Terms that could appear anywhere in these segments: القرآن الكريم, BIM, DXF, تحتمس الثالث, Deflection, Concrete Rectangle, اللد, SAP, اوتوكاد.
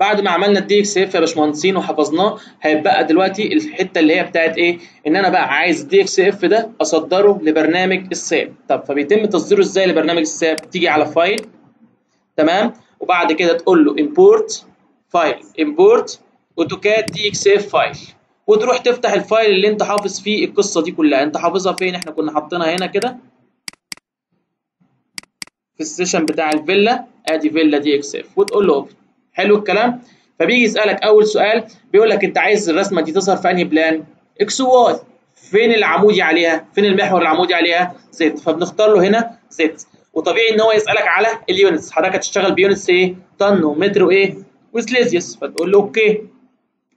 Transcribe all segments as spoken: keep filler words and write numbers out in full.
بعد ما عملنا الدي اكس اف يا باشمهندسين وحفظناه، هيتبقى دلوقتي الحته اللي هي بتاعت ايه؟ ان انا بقى عايز الدي اكس اف ده اصدره لبرنامج الساب. طب فبيتم تصديره ازاي لبرنامج الساب؟ تيجي على فايل، تمام، وبعد كده تقول له امبورت فايل، امبورت اوتوكاد دي اكس اف فايل، وتروح تفتح الفايل اللي انت حافظ فيه القصه دي كلها. انت حافظها فين؟ احنا كنا حاطينها هنا كده في السيشن بتاع الفيلا، ادي فيلا دي اكس اف، وتقول له اوبن. حلو الكلام. فبيجي يسالك اول سؤال بيقول لك انت عايز الرسمه دي تظهر في انهي بلان؟ اكس وواي. فين العمودي عليها؟ فين المحور العمودي عليها؟ زد. فبنختار له هنا زد. وطبيعي ان هو يسالك على اليونتس، حضرتك هتشتغل بيونتس ايه؟ طن ومتر وايه؟ وسليزيوس. فتقول له اوكي.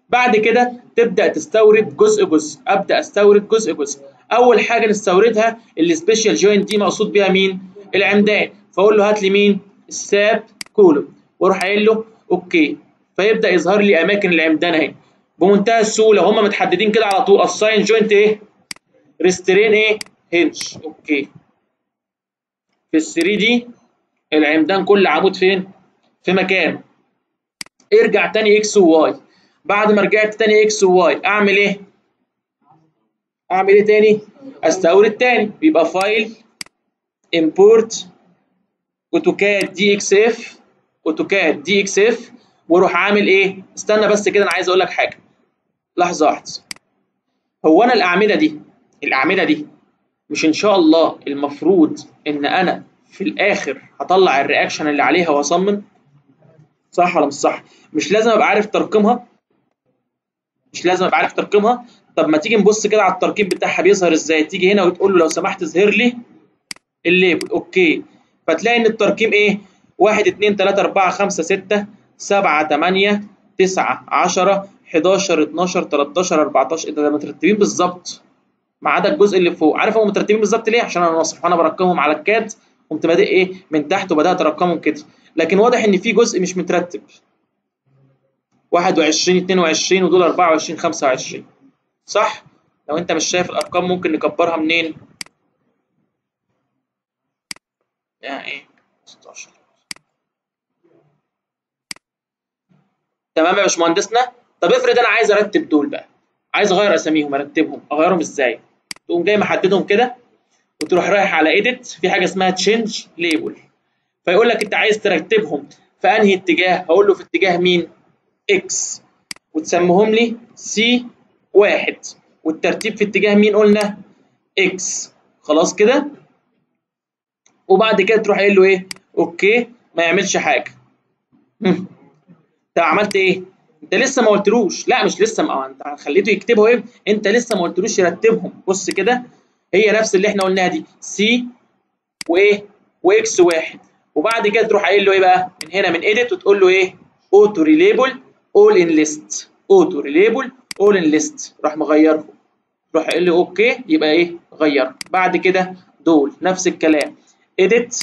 بعد كده تبدا تستورد جزء جزء. ابدا استورد جزء جزء. اول حاجه نستوردها السبيشال جوينت، دي مقصود بيها مين؟ العمدان. فاقول له هات لي مين؟ الساب كولوم، واروح قايل له اوكي. فيبدا يظهر لي اماكن العمدان اهي بمنتهى السهوله، هم متحددين كده على طول. اساين جوينت ايه؟ ريسترين ايه؟ هنش. اوكي. في ال ثري دي العمدان كل عمود فين؟ في مكان. ارجع تاني اكس وواي. بعد ما رجعت تاني اكس وواي اعمل ايه؟ اعمل ايه تاني؟ استورد تاني. بيبقى فايل امبورت اوتوكاد دي اكس اف، اوتوكاد دي اكس اف، واروح عامل ايه؟ استنى بس كده، انا عايز اقول لك حاجه، لحظه واحده. هو انا الاعمده دي الاعمده دي مش ان شاء الله المفروض ان انا في الاخر هطلع الرياكشن اللي عليها واصمم، صح ولا مش صح؟ مش لازم ابقى عارف ترقيمها، مش لازم ابقى عارف ترقيمها. طب ما تيجي نبص كده على التركيب بتاعها بيظهر ازاي. تيجي هنا وتقول له لو سمحت اظهر لي الليبل، اوكي. فتلاقي ان الترقيم ايه؟ واحد اتنين تلاته اربعه خمسه سته سبعه تمانيه تسعه عشره حداشر اتناشر تلاتاشر اربعتاشر. ده مترتبين بالظبط ما عدا الجزء اللي فوق. عارف هم مترتبين بالظبط ليه؟ عشان انا ناصح وانا برقمهم على الكاد، قمت بادئ ايه؟ من تحت وبدات ارقمهم كده. لكن واضح ان في جزء مش مترتب، واحد وعشرين اتنين وعشرين ودول اربعه وعشرين خمسه وعشرين، صح؟ لو انت مش شايف الارقام ممكن نكبرها منين؟ يعني ايه؟ ستاشر. تمام يا باشمهندسنا. طب افرض انا عايز ارتب دول بقى، عايز اغير اساميهم، ارتبهم، اغيرهم ازاي؟ تقوم جاي محددهم كده وتروح رايح على ايديت، في حاجه اسمها تشينج ليبل. فيقول لك انت عايز ترتبهم في انهي اتجاه؟ هقول له في اتجاه مين؟ اكس، وتسميهم لي سي واحد. والترتيب في اتجاه مين قلنا؟ اكس. خلاص كده. وبعد كده تروح قايل له ايه؟ اوكي. ما يعملش حاجه. انت عملت ايه؟ انت لسه ما قلتلوش، لا مش لسه، ما انت خليته يكتبه ايه؟ انت لسه ما قلتلوش يرتبهم. بص كده، هي نفس اللي احنا قلناها دي، سي وايه؟ واكس واحد. وبعد كده تروح قايل له ايه بقى؟ من هنا من ايديت وتقول له ايه؟ اوتو ريليبل اول ان ليست، اوتو ريليبل اول ان ليست. راح مغيره، روح قايل له اوكي، يبقى ايه؟ غيره. بعد كده دول نفس الكلام، edit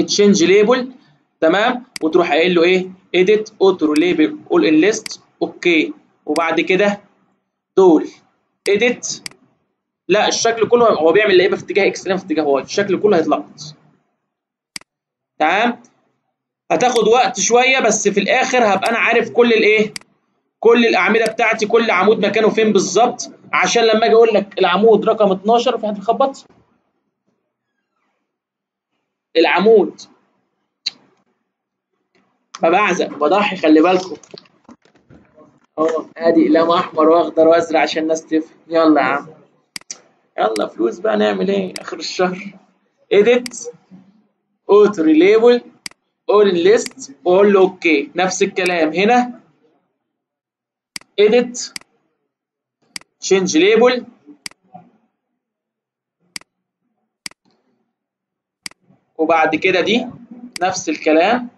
change label، تمام، وتروح قايل له ايه؟ edit auto label all in list، اوكي. وبعد كده دول edit، لا الشكل كله هو بيعمل لعيبه في اتجاه اكس لان في اتجاه واي، الشكل كله هيتلخبط. تمام، هتاخد وقت شويه بس في الاخر هبقى انا عارف كل الايه؟ كل الاعمده بتاعتي، كل عمود مكانه فين بالظبط، عشان لما اجي اقول لك العمود رقم اتناشر في حد بيخبط، العمود فبعزق بضحي، خلي بالكم اهو، ادي اقلام احمر واخضر وازرق عشان الناس تفهم. يلا يا عم، يلا فلوس بقى، نعمل ايه اخر الشهر؟ edit auto relabel all in list واقول له اوكي. نفس الكلام هنا، edit change label وبعد كده دي نفس الكلام.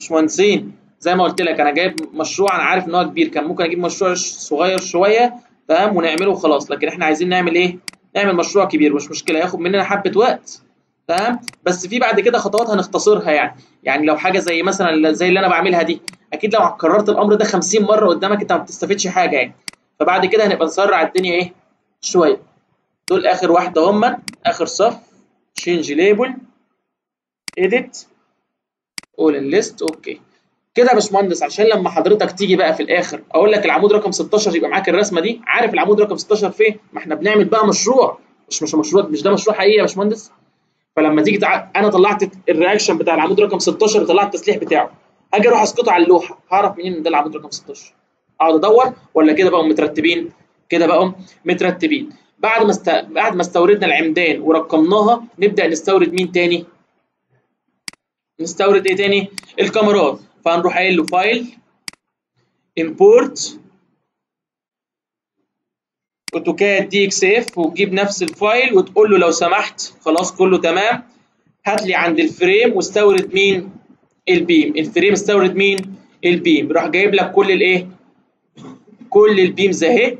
باشمهندسين زي ما قلت لك انا جايب مشروع انا عارف ان هو كبير، كان ممكن اجيب مشروع صغير شويه، تمام، ونعمله وخلاص. لكن احنا عايزين نعمل ايه؟ نعمل مشروع كبير، مش مشكله هياخد مننا حبه وقت، تمام، بس في بعد كده خطوات هنختصرها. يعني يعني لو حاجه زي مثلا زي اللي انا بعملها دي، اكيد لو كررت الامر ده خمسين مره قدامك انت ما بتستفدش حاجه يعني. فبعد كده هنبقى نسرع الدنيا ايه شويه. دول اخر واحده، هم اخر صف، change label edit all in list. اوكي كده يا باشمهندس، عشان لما حضرتك تيجي بقى في الاخر اقول لك العمود رقم ستاشر يبقى معاك الرسمه دي، عارف العمود رقم ستاشر فين؟ ما احنا بنعمل بقى مشروع، مش مش مشروع، مش ده مشروع حقيقي يا باشمهندس. فلما تيجي تع... انا طلعت الرياكشن بتاع العمود رقم ستاشر، طلعت التسليح بتاعه، هاجي اروح اسقطه على اللوحه، هعرف منين ان ده العمود رقم ستاشر؟ اقعد ادور ولا كده بقوا مترتبين؟ كده بقوا مترتبين. بعد ما است... بعد ما استوردنا العمدان ورقمناها، نبدا نستورد مين تاني؟ نستورد ايه تاني؟ الكاميرات. فهنروح قايل له فايل امبورت اوتوكاد دي اكس اف، وتجيب نفس الفايل وتقول له لو سمحت خلاص كله تمام، هات لي عند الفريم واستورد مين؟ البيم. الفريم استورد مين؟ البيم. راح جايب لك كل الايه؟ كل البيمز اهي،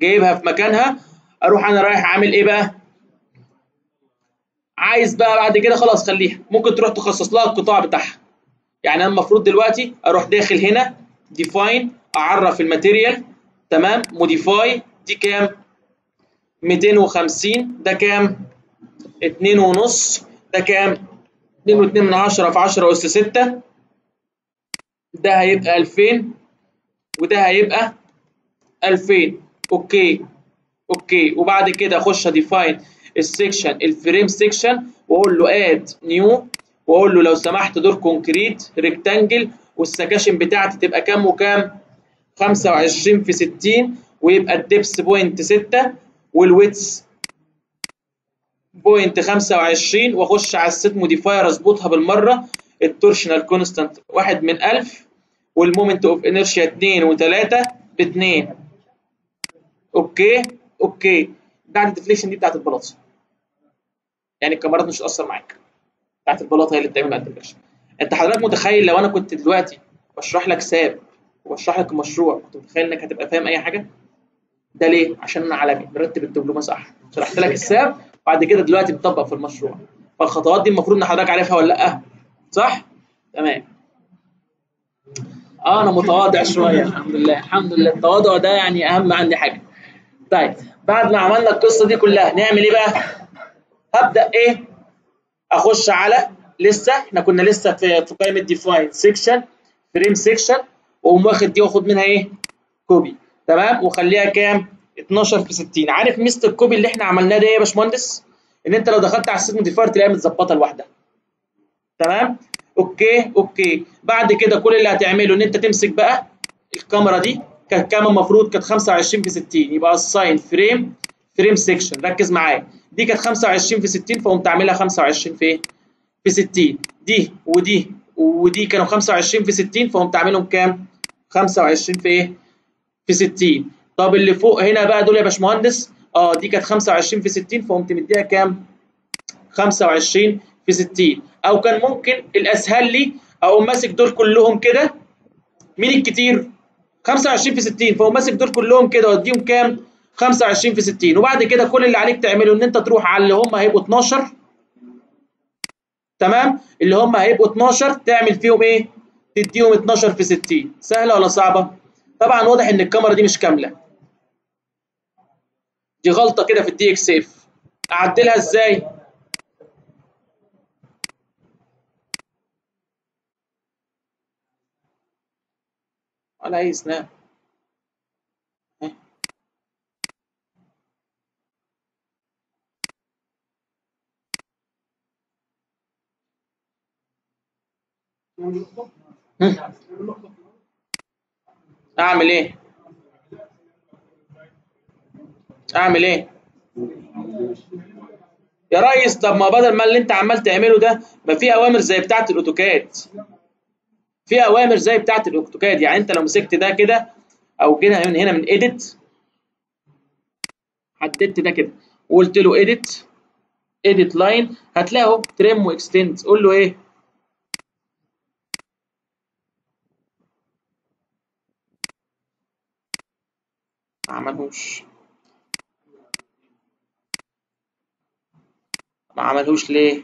جايبها في مكانها. اروح انا رايح عامل ايه بقى؟ عايز بقى بعد كده خلاص خليها، ممكن تروح تخصص لها القطاع بتاعها. يعني انا المفروض دلوقتي اروح داخل هنا ديفاين، اعرف الماتيريال، تمام، موديفاي، دي كام؟ مئتين وخمسين، ده كام؟ اتنين ونص، ده كام؟ اتنين واتنين من عشرة في عشرة أس ستة، ده هيبقى ألفين، وده هيبقى ألفين. اوكي اوكي وبعد كده اخش اديفاين السكشن، الفريم سكشن، واقول له اد نيو، واقول له لو سمحت دور كونكريت ريكتانجل، والسكاشن بتاعتي تبقى كام وكام؟ خمسة وعشرين في ستين، ويبقى الدبس بوينت ستة، والويتس بوينت خمسة وعشرين. واخش على السيت موديفاير اظبطها بالمره، التورشنال كونستانت واحد من ألف، والمومنت اوف انرشيا اتنين وتلاتة باتنين. اوكي اوكي بعد الديفليكشن دي بتاعت البلاطه، يعني الكاميرات مش هتاثر معاك، بتاعت البلاطه هي اللي بتعمل الديفليكشن. انت حضرتك متخيل لو انا كنت دلوقتي بشرح لك ساب وبشرح لك المشروع، كنت متخيل انك هتبقى فاهم اي حاجه؟ ده ليه؟ عشان انا عالمي مرتب الدبلومه صح، شرحت لك الساب بعد كده دلوقتي بتطبق في المشروع. فالخطوات دي المفروض ان حضرتك عارفها ولا لا؟ صح؟ تمام. اه انا متواضع شويه الحمد لله، الحمد لله التواضع ده يعني اهم عندي حاجه. طيب بعد ما عملنا القصه دي كلها نعمل ايه بقى؟ هبدا ايه؟ اخش على لسه، احنا كنا لسه في في قائمه ديفاين سيكشن، فريم سيكشن، واقوم واخد دي واخد منها ايه؟ كوبي، تمام، وخليها كام؟ اتناشر في ستين. عارف ميزه الكوبي اللي احنا عملناه ده ايه يا باشمهندس؟ ان انت لو دخلت على السيت موديفاير تلاقيها متظبطه لوحدها. تمام؟ اوكي اوكي بعد كده كل اللي هتعمله ان انت تمسك بقى الكاميرا دي، كانت كام المفروض؟ كانت خمسة وعشرين في ستين، يبقى اساين فريم فريم سيكشن. ركز معايا، دي كانت خمسة وعشرين في ستين، فقمت عاملها خمسة وعشرين في ايه؟ في ستين. دي ودي ودي كانوا خمسة وعشرين في ستين، فقمت عاملهم كام؟ خمسة وعشرين في ايه؟ في ستين. طب اللي فوق هنا بقى دول يا باشمهندس، اه دي كانت خمسة وعشرين في ستين، فقمت مديها كام؟ خمسة وعشرين في ستين. او كان ممكن الاسهل لي اقوم ماسك دول كلهم كده، مين الكتير؟ خمسة وعشرين في ستين، فاقوم ماسك دول كلهم كده واديهم كام؟ خمسة وعشرين في ستين. وبعد كده كل اللي عليك تعمله ان انت تروح على اللي هم هيبقوا اتناشر، تمام، اللي هم هيبقوا اتناشر تعمل فيهم ايه؟ تديهم اتناشر في ستين. سهله ولا صعبه؟ طبعا واضح ان الكاميرا دي مش كامله، دي غلطه كده في الدي اكس اف. اعدلها ازاي؟ ولا اي سناب. اعمل ايه؟ اعمل ايه يا ريس؟ طب ما بدل ما اللي انت عمال تعمله ده، ما في اوامر زي بتاعه الاوتوكاد، في اوامر زي بتاعه الاوتوكاد. يعني انت لو مسكت ده كده او جينا من هنا من ايديت، حددت ده كده وقلت له ايديت ايديت لاين، هتلاقي اهو تريم واكستند. قول له ايه؟ ما عملهوش. ما عملهوش ليه؟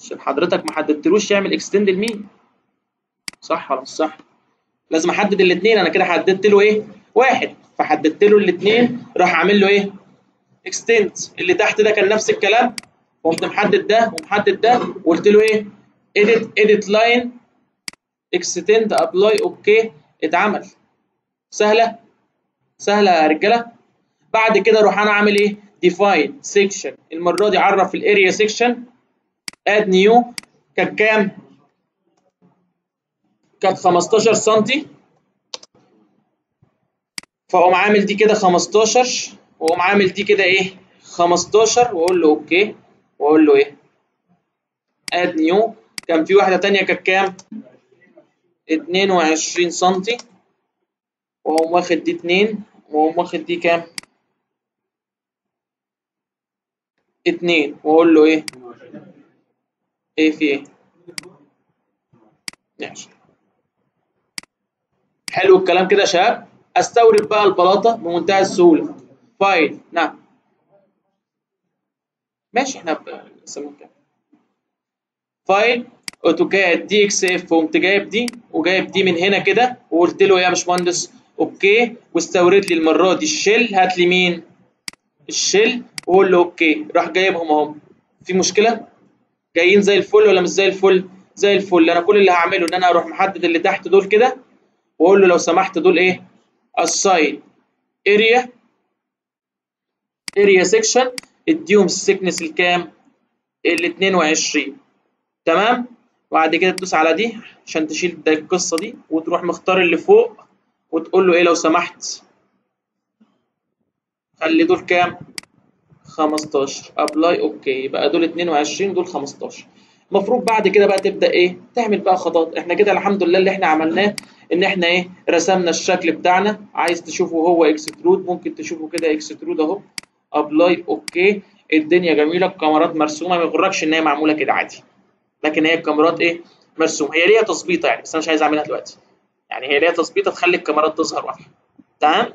عشان حضرتك ما حددتلوش يعمل اكستند لمين، صح ولا مش صح؟ لازم احدد الاثنين. انا كده حددت له ايه؟ واحد، فحددت له الاثنين، راح عامل له ايه؟ اكستند. اللي تحت ده كان نفس الكلام، قمت محدد ده ومحدد ده وقلت له ايه؟ اديت اديت لاين اكستند ابلاي اوكي اتعمل. سهله سهله يا رجاله. بعد كده اروح انا اعمل ايه؟ ديفاين سيكشن. المره دي اعرف الاريا سيكشن، اد نيو. كانت كام؟ كانت خمستاشر سم، فاقوم عامل دي كده خمستاشر، واقوم عامل دي كده ايه خمستاشر، واقول له اوكي، واقول له ايه اد نيو. كان في واحده ثانيه كانت كام؟ اتنين وعشرين سم، واقوم واخد دي اتنين، واقوم واخد دي كام؟ اتنين، واقول له ايه ايه في ايه ماشي. حلو الكلام كده يا شباب. استورد بقى البلاطه بمنتهى السهوله. فايل، نعم ماشي. احنا بنسميه كده فايل اوتوكاد دي اكس اف. قمت جايب دي وجايب دي من هنا كده، وقلت له يا باشمهندس اوكي، واستورد لي المره دي الشيل. هات لي مين؟ الشيل، وقول له اوكي. راح جايبهم اهو. في مشكله؟ جايين زي الفل ولا مش زي الفل؟ زي الفل. انا كل اللي هعمله ان انا اروح محدد اللي تحت دول كده، واقول له لو سمحت دول ايه؟ assign area area section، اديهم السكنس الكام؟ ال اتنين وعشرين. تمام. بعد كده تدوس على دي عشان تشيل ده القصه دي، وتروح مختار اللي فوق وتقول له ايه لو سمحت خلي دول كام؟ خمستاشر. ابلاي اوكي. يبقى دول اتنين وعشرين ودول خمستاشر. المفروض بعد كده بقى تبدا ايه؟ تعمل بقى خطوات. احنا كده الحمد لله اللي احنا عملناه ان احنا ايه؟ رسمنا الشكل بتاعنا. عايز تشوفه هو اكسترود ممكن تشوفه كده اكسترود اهو. ابلاي اوكي. الدنيا جميله. الكاميرات مرسومه، ما يغركش ان هي معموله كده عادي، لكن هي الكاميرات ايه؟ مرسومه. هي ليها تظبيطه يعني، بس انا مش عايز اعملها دلوقتي. يعني هي ليها تظبيطه تخلي الكاميرات تظهر واضحه. تمام.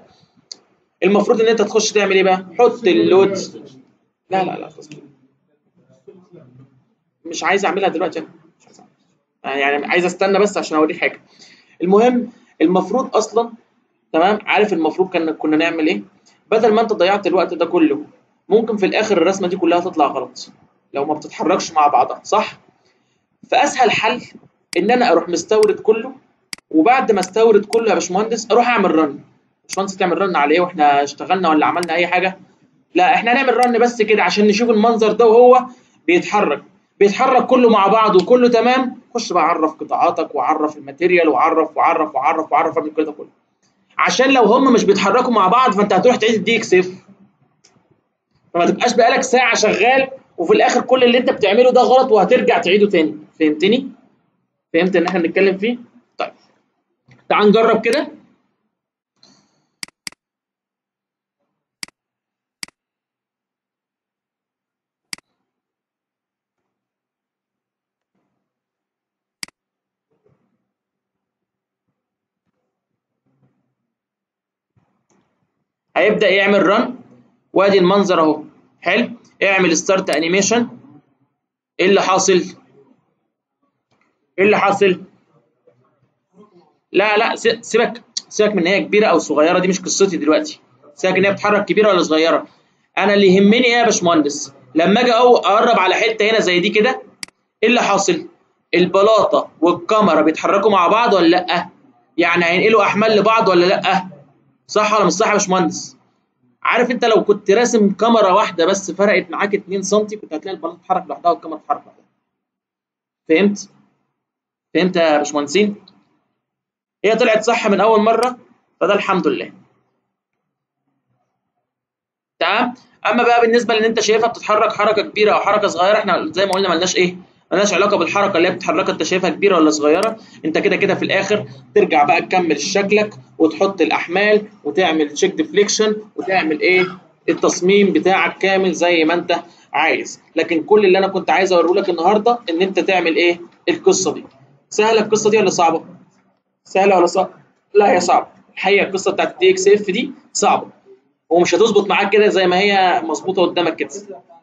المفروض ان انت تخش تعمل ايه بقى؟ حط اللود. لا لا لا تصبير. مش عايز اعملها دلوقتي، مش عايز اعملها يعني، عايز استنى بس عشان اوريك حاجه. المهم المفروض اصلا تمام. عارف المفروض كنا كنا نعمل ايه؟ بدل ما انت ضيعت الوقت ده كله، ممكن في الاخر الرسمه دي كلها تطلع غلط لو ما بتتحركش مع بعضها، صح؟ فاسهل حل ان انا اروح مستورد كله، وبعد ما استورد كله يا باشمهندس اروح اعمل رن. باشمهندس تعمل رن على ايه واحنا اشتغلنا ولا عملنا اي حاجه؟ لا، احنا هنعمل رن بس كده عشان نشوف المنظر ده وهو بيتحرك بيتحرك كله مع بعض وكله تمام. خش بقى عرف قطاعاتك، وعرف الماتيريال، وعرف وعرف وعرف وعرف اعمل كده كله، عشان لو هم مش بيتحركوا مع بعض فانت هتروح تعيد الدي اكس اف، فما تبقاش بقالك ساعه شغال وفي الاخر كل اللي انت بتعمله ده غلط وهترجع تعيده تاني. فهمتني؟ فهمت ان احنا بنتكلم فيه؟ طيب تعال نجرب كده. هيبدأ يعمل رن، وادي المنظر اهو. حلو. اعمل ستارت انيميشن. ايه اللي حاصل؟ ايه اللي حاصل؟ لا لا سيبك سيبك من ان هي كبيره او صغيره، دي مش قصتي دلوقتي. سيبك ان هي بتتحرك كبيره ولا صغيره. انا اللي يهمني ايه يا باشمهندس؟ لما اجي اقرب على حته هنا زي دي كده، ايه اللي حاصل؟ البلاطه والكاميرا بيتحركوا مع بعض ولا لا؟ يعني هينقلوا احمال لبعض ولا لا؟ صح ولا مش صح يا باشمهندس؟ عارف انت لو كنت راسم كاميرا واحده بس فرقت معاك اتنين سم كنت هتلاقي البلاطه اتحرك لوحدها والكاميرا اتحرك لوحدها. فهمت؟ فهمت يا باشمهندسين؟ هي طلعت صح من اول مره فده الحمد لله. تمام؟ اما بقى بالنسبه لان انت شايفها بتتحرك حركه كبيره او حركه صغيره، احنا زي ما قلنا مالناش ايه؟ مالناش علاقه بالحركه اللي هي بتتحركها انت شايفها كبيره ولا صغيره. انت كده كده في الاخر ترجع بقى تكمل شكلك وتحط الاحمال وتعمل تشيك ديفليكشن وتعمل ايه؟ التصميم بتاعك كامل زي ما انت عايز. لكن كل اللي انا كنت عايز اوريه لك النهارده ان انت تعمل ايه؟ القصه دي. سهله القصه دي ولا صعبه؟ سهله ولا صعبه؟ لا هي صعبه. الحقيقه القصه بتاعت الدي اكس اف دي صعبه ومش هتظبط معاك كده زي ما هي مظبوطه قدامك كده.